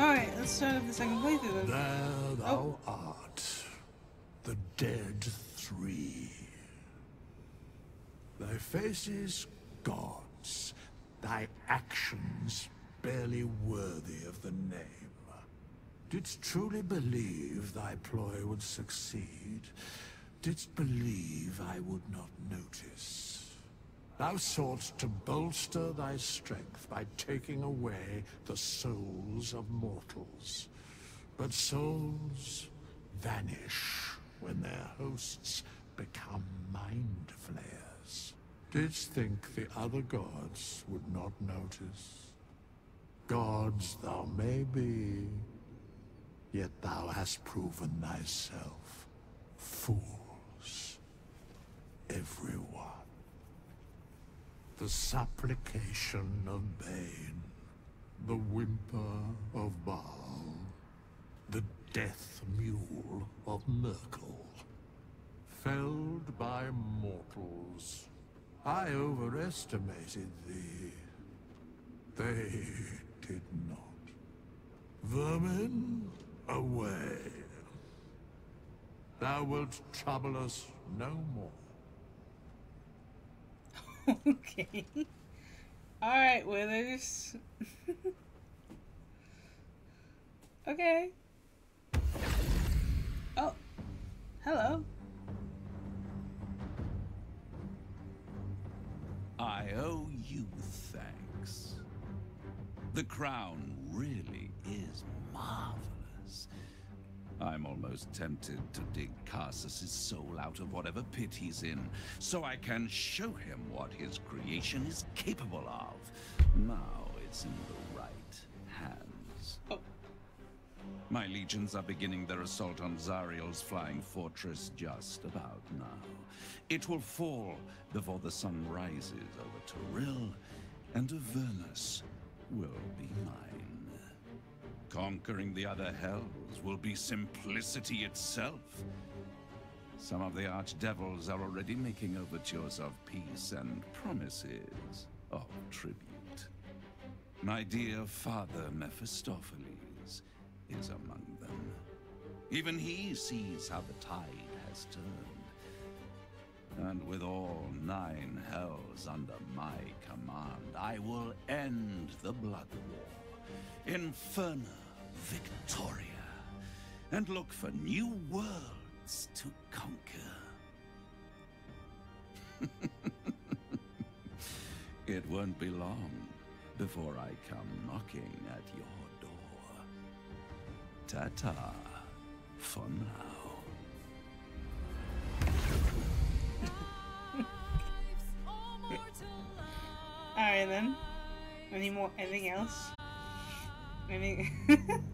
Alright, let's start up the second playthrough. There thou art, the dead three. Thy faces gods, thy actions barely worthy of the name. Didst truly believe thy ploy would succeed? Didst believe I would not notice? Thou sought to bolster thy strength by taking away the souls of mortals. But souls vanish when their hosts become mind flayers. Didst think the other gods would not notice? Gods thou may be, yet thou hast proven thyself fools, everyone. The supplication of Bane, the whimper of Baal, the death mule of Merkel. Felled by mortals, I overestimated thee. They did not. Vermin? Away. Thou wilt trouble us no more. Okay. Alright, Withers. Okay. Oh. Hello. I owe you thanks. The crown really is marvelous. I'm almost tempted to dig Karsus' soul out of whatever pit he's in, so I can show him what his creation is capable of. Now it's in the right hands. Oh. My legions are beginning their assault on Zariel's flying fortress just about now. It will fall before the sun rises over Toril, and Avernus will be mine. Conquering the other hells will be simplicity itself. Some of the archdevils are already making overtures of peace and promises of tribute. My dear father Mephistopheles is among them. Even he sees how the tide has turned. And with all 9 hells under my command, I will end the blood war. Inferna Victoria, and look for new worlds to conquer. It won't be long before I come knocking at your door. Ta-ta for now. Alright then. Anything else? I mean...